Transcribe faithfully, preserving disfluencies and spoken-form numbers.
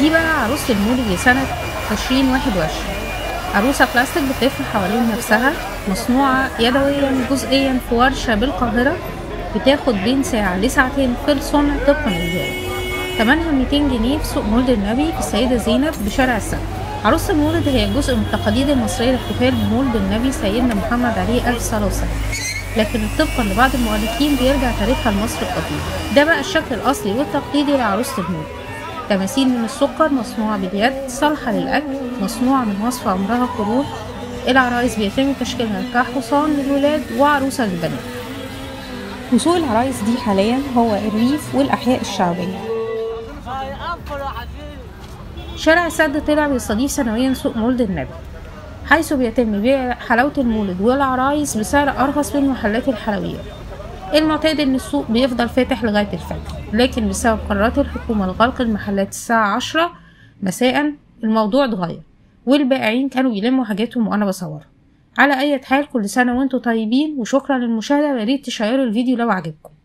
دي بقى عروسة المولد لسنة عشرين واحد وعشرين، عروسة بلاستيك بتلف حوالين نفسها، مصنوعة يدويا جزئيا في ورشة بالقاهرة، بتاخد بين ساعة لساعتين في الصنع طبقا للجاية. ثمنها ميتين جنيه في سوق مولد النبي في السيدة زينب بشارع السبت. عروسة المولد هي جزء من التقاليد المصرية للاحتفال بمولد النبي سيدنا محمد عليه ألف صلاة وسلام، لكن طبقا لبعض المؤلفين بيرجع تاريخها لمصر القديمة. ده بقى الشكل الأصلي والتقليدي لعروسة المولد: تماثيل من السكر مصنوعة باليد، صالحة للأكل، مصنوعة من وصفة عمرها قرون. العرايس بيتم تشكيلها كحصان للولاد وعروسة للبنات. وسوق العرايس دي حاليا هو الريف والأحياء الشعبية. شارع سد طلع بيستضيف سنويا سوق مولد النبي، حيث بيتم بيع حلاوة المولد والعرايس بسعر أرخص من محلات الحلويات. المعتاد إن السوق بيفضل فاتح لغاية الفجر، لكن بسبب قرارات الحكومة لغلق المحلات الساعة عشرة مساء الموضوع اتغير، والبائعين كانوا بيلموا حاجاتهم وأنا بصورها. على أي حال، كل سنة وانتوا طيبين، وشكرا للمشاهدة، وياريت تشيروا الفيديو لو عجبكم.